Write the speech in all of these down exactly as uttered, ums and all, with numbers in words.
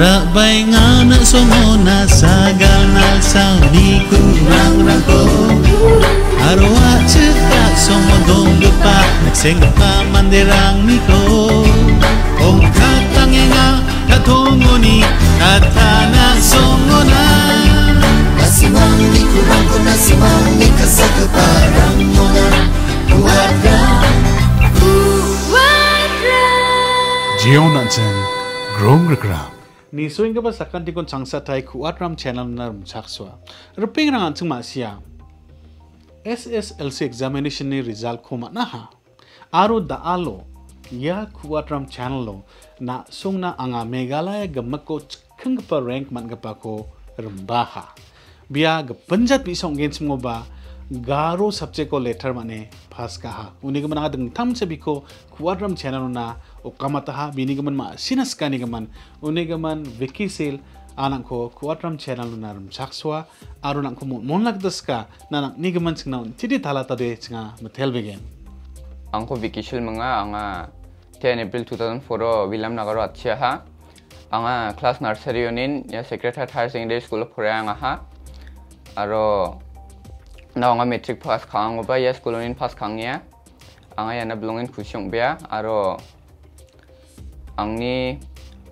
Rabay nga na sumuna sa galnal sa di kurang rako Arwa cita sumudong lupa nagsing pa mandirang niko Kung katangi nga katungo ni katana sumuna Nasimang di kurang ko nasimang ni kasaka parang muna Kuwatra Kuwatra Jion Nansen, Grong Rekram Nisuing ka ba sa kantikon sangsa tayo Kuwatram channel na rumsakswa? Ruping rangan tsung maasya. S S L C examination ni result ko manaha. Aro daalo, ya Kuwatram channel lo na sung na anga Meghalaya gamak ko chikang pa rank man gapa ko rumbaha. Biya gapanjat bisong gains mo ba Garo subject ko letter mane pass kaha. Unigaman nga dang tam sabi ko Kuwatram channel na O kamataha binigaman ma sinaskani gaman unigaman Vicky Seal anang ko Kuwatram channel narum sakswa aru nang ko monlak daska nanang nigaman singna tidi talata de singa mathel begin angko Vicky Seal manga anga ten April two thousand four William Nagar atchia ha anga class nursery unin ya secretary higher secondary school phora anga ha aro na anga metric pass khang ba ya school unin pass khangya anga yana belongin khusyong bia aro Angni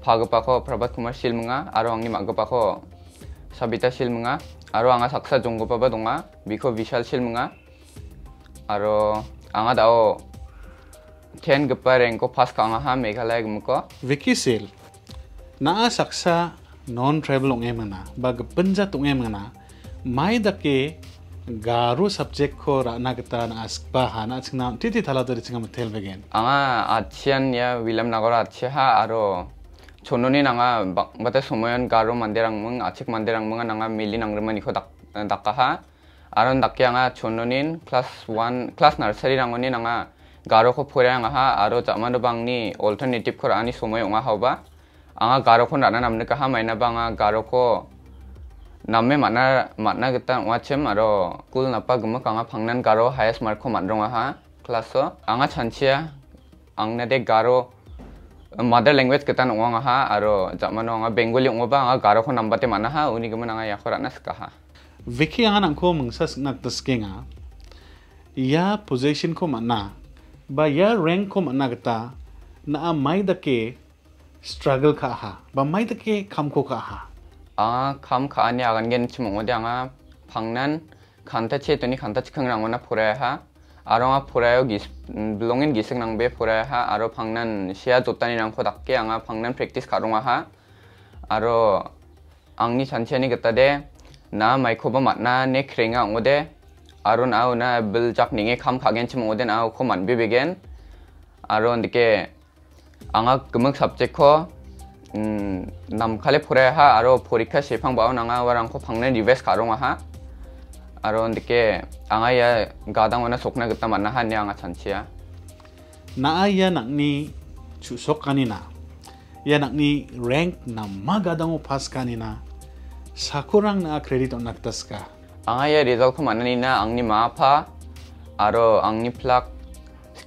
phagapa ko Prabhat Kumar Seal mga aro angni magapa ko Sabita Seal mga aro anga saksa jonggopa ba donga biko Vishal Seal mga aro anga dao ten gapa rank ko pass ka anga ha Meghalaya gumko Vicky Seal naa saksa non tribal ong emana bag panjat ong emana mai dake Garo subject ko rana kita na asbaha na singna titi thala to singa mathel begin anga achian ya William Nagar atchia ha aro chononi nanga mate somoyan Garo manderang mung achik manderang mung nanga mili nangremani ko dak dakka ha aro dakya nga chononin class one class nursery rangoni nanga Garo ko phora nga ha aro jamano bangni alternative ko ani somoy onga hauba anga Garo ko rana namne ka ha maina banga Garo ko Namme mana mana kita wacem aro kul napa gemak anga pangnan Garo highest mark ko mandrong aha klaso anga chanchia angna de Garo mother language kita nong aha aro jamano anga Bengali ong ba anga Garo ko nambate mana ha uni geman anga yakora nas kaha Vicky anga nangko mengsas nak teskinga ya position ko mana ba ya rank ko mana kita na mai dake struggle kaha ba mai dake kamko kaha 아, 감 가니 아간겐 치몽오디앙아 방난 간타체 돈이 간타치 캉랑오나 포라야하 아롱아 포라요 기스 블롱인 기스낭베 포라야하 아로 방난 시야 줬다니랑 포닥게 앙아 방난 프랙티스 가롱아하 아로 앙니 잔체니 겟다데 나 마이코바 맞나 네 크랭아 오데 아론 아우나 빌작 닝에 감 가겐 치몽오덴 아우 코만 비베겐 아론 디게 앙아 금흑 삽제코 음, 남칼에 포레하 아로 포리카 시팡 바오 나가 와랑코 방네 리베스 가롱아하 아로 느게 앙아야 가당원나 속나 그따 만나 한니 앙아 찬치야 나아야 낙니 주속가니나 야 낙니 랭크 남마 가당오 파스카니나 사코랑 나 크레딧 온 낙다스카 앙아야 리졸코 만나니나 앙니 마파 아로 앙니 플락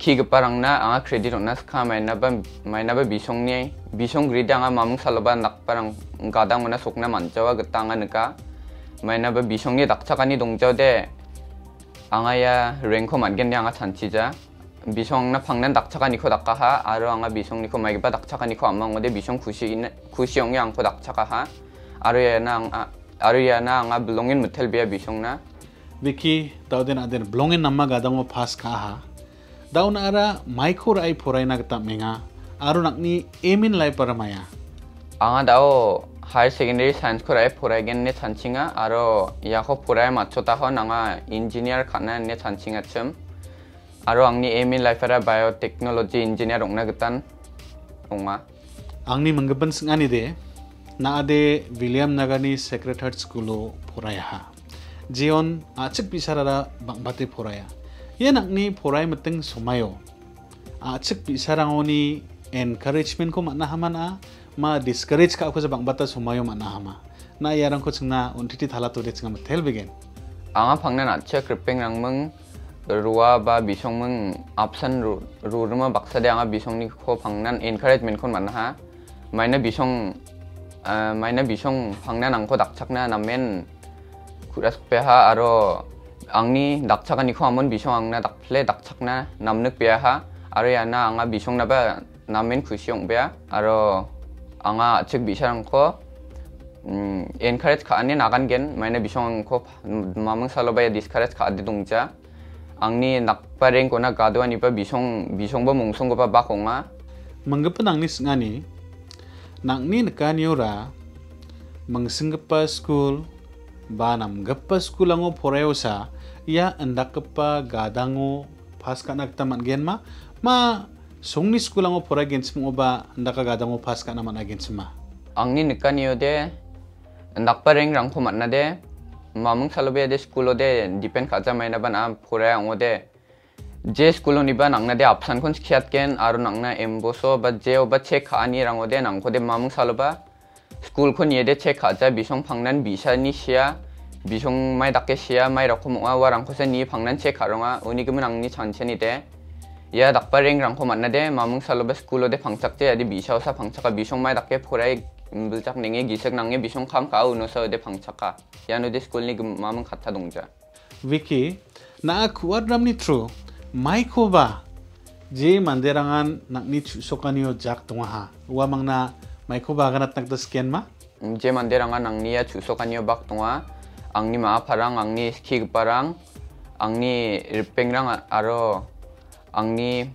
키급바랑 나 앙아 크레딧 온 나스카 마이나바 마이나바 비송니 Bisong grida nga mamung salaban nak parang gadang mana sokna mancawa getanga neka maina ba bisong ni dakchakani dongjaw de anga ya rank ko mangen anga chanchija bisong na phangnan dakchakani ko dakka ha aro anga bisong ni ko maiba dakchakani ko amang ode bisong khushi khushiyong yang ko dakchaka ha aro ya na aro ya na anga belongin muthel bia bisong na Vicky tauden aden belongin namma gadang o pass ka ha daun ara maikor ai poraina gata menga आरो नकनी M in life परमाया आंगा दाओ higher secondary science को राय फरायगेन ने सानचिंगा आरो याखौ फराय माचोता हो नाङा engineer खाना ने सानचिंगा छम आरो आंनि एम इन लाइफआ बायोटेक्नोलॉजी इंजिनियर अंगना गतान अंगमा आंनि मंगबन सिंगानि दे naade William Nagar Secondary School poraya. Jion achik pisarara bangbate poraya. Ye nakni porai mateng sumayo. Achik pisarangoni encouragement ko manahamana ma discourage ka ako sa bangbata sumayo manahama. Na yarang ko chingna untiti thalato de chingam tel begin. Anga phangna achik ripping rangmang Rua ba bisong absent ruruma baksadanga bisong ko phangnan encouragement kon manaha. Maina bisong maina bisong phangnan angko dakchakna namen kuras peha aro angni dakchakani ko amon bisong angna dakple dakchakna namnek peha aro yana anga bisong na ba namen khusiong bea aro anga achik bisarang ko encourage ka ane nagan gen maina bisong ko mamang salobaya discourage ka adidungja Angni nakpareng ko na gado ani pa bisong bisong ba mungsong ko pa bakong ma. Manggapa nangnis ngani, nangni nakaniura, mangsinggapa school, ba namggapa school lango poreosa, iya andakapa gadango paska nagtaman gen ma, ma songni school lango pora gen simo ba andaka gadango paska naman agen sima. Angni nakaniode, nakpareng rang ko matna de. Mamung salobe de school de depend kaja maina ban am pura ang de je school ni ban angna de option kon sikhat ken aru nangna emboso ba je ba check ani rang de nang ko de mamung saloba school kon ye de check kaja bisong phangnan bisa ni sia bisong mai dakke sia mai rakom wa rang ko se ni phangnan check karonga uni gem nang ni chanche ni de ya dakpa reng rang ko manna de mamung saloba school de phangchak te adi bisa sa phangchaka bisong mai dakke pura Bultak ninge gisek nange bisong kam kau no sa de pangchaka. Yano de school ni mamang kata dongja. Vicky, na Kuwatram ni true. Mai ko ba je manderangan nak ni chusokaniyo jak tungaha. Wa mangna mai ko ba ganat nagda scan ma? Je manderangan ang niya chusokaniyo bak tunga. Ang ni ma parang ang ni skig parang ang ni pengrang aro ang ni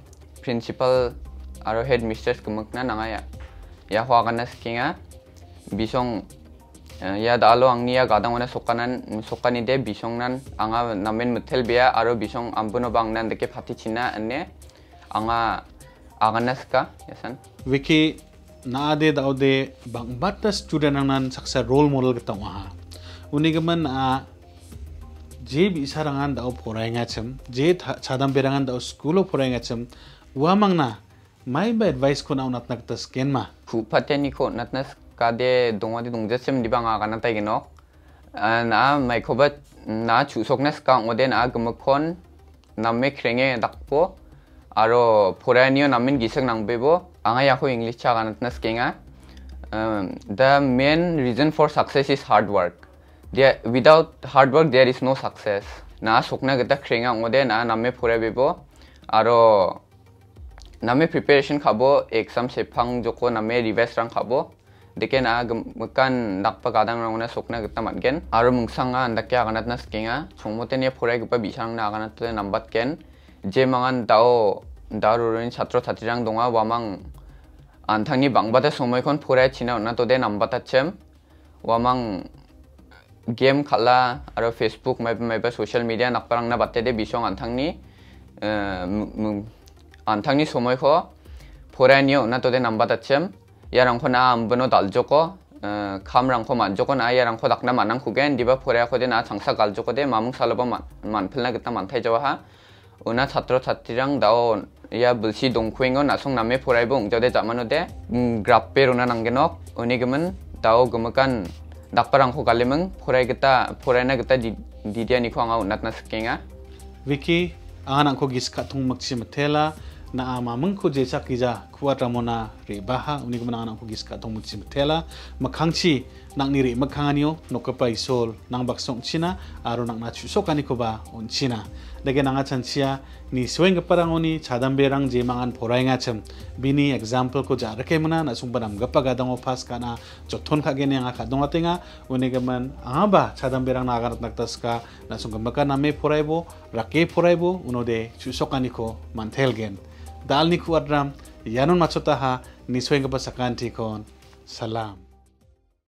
principal aro head mistress kumukna nangaya. Ya huagan na skinga. Bisong ya dalo ang niya gadang wana sokanan sokani de bisong nan anga namen metel bea aro bisong ambuno bang nan deke phati china ane anga aganaska yasan Vicky na ade dao de bang batta student nan saksa role model gitang waha unigaman a je bisarangan dao porainga chem je chadam berangan dao school of porainga chem wa mangna mai ba advice ko na unat nagta skin ma ku pateni ko natnas Kade dongadi dongjasim di banga kana tai genok na mai khobat na chusoknas ka ngoden agmakon namme khrenge dakpo aro poraniyo namin gisek nangbebo anga yako english cha ganatnas kenga the main reason for success is hard work there without hard work there is no success na sokna gata khrenge ngoden na namme porabebo aro namme preparation khabo exam sephang joko namme revise rang khabo Dekan agam kan dakpa kadang ranguna sokna gitna matgen aro mungsanga andakya ganat naskinga chongmote ne phorai gupa bisang na ganat te nambat ken je mangan dao darurin chatro chatirang donga wamang anthangni bangbata somoi kon phorai china na to de nambata chem wamang game khala aro facebook mai mai ba social media nakparang na batte de bisong anthangni anthangni somoi ko phorai niyo na to de nambata chem Yarangko na ambono daljoko, kamrangko manjoko na yarangko dakna manang kugen diba porea ko de na changsa galjoko de mamung saloba manpilna gitna mantai jawaha. Una chatro chatirang dao ya bulsi dongkuingo nasong name porai bong jode jamano de grappe runa nanggenok unigemen dao gemekan dakparangko galemeng porai gita porai na gita didia niko anga unat na skenga. Vicky, anganangko giskatung maksimatela. Na amamang ko jesa kija Kuwatram na rebaha unik manangan ko giska tong mutsim tela makangchi nang niri makanganiyo nokapai sol nang baksong china aro nang nachu sokani ko ba on china dege nanga chansia ni sweng parangoni chadamberang je mangan porainga chem bini example ko jar ke mana nasung banam gappa gadang ofas kana jothon khage ne anga khadong atenga unik man aba chadamberang nagar naktaska nasung gambaka name poraibo rake poraibo unode chusokani ko mantelgen Dalni Kuwatram, Yanon Machotaha, Niswenga Basakanti Kon, Salam.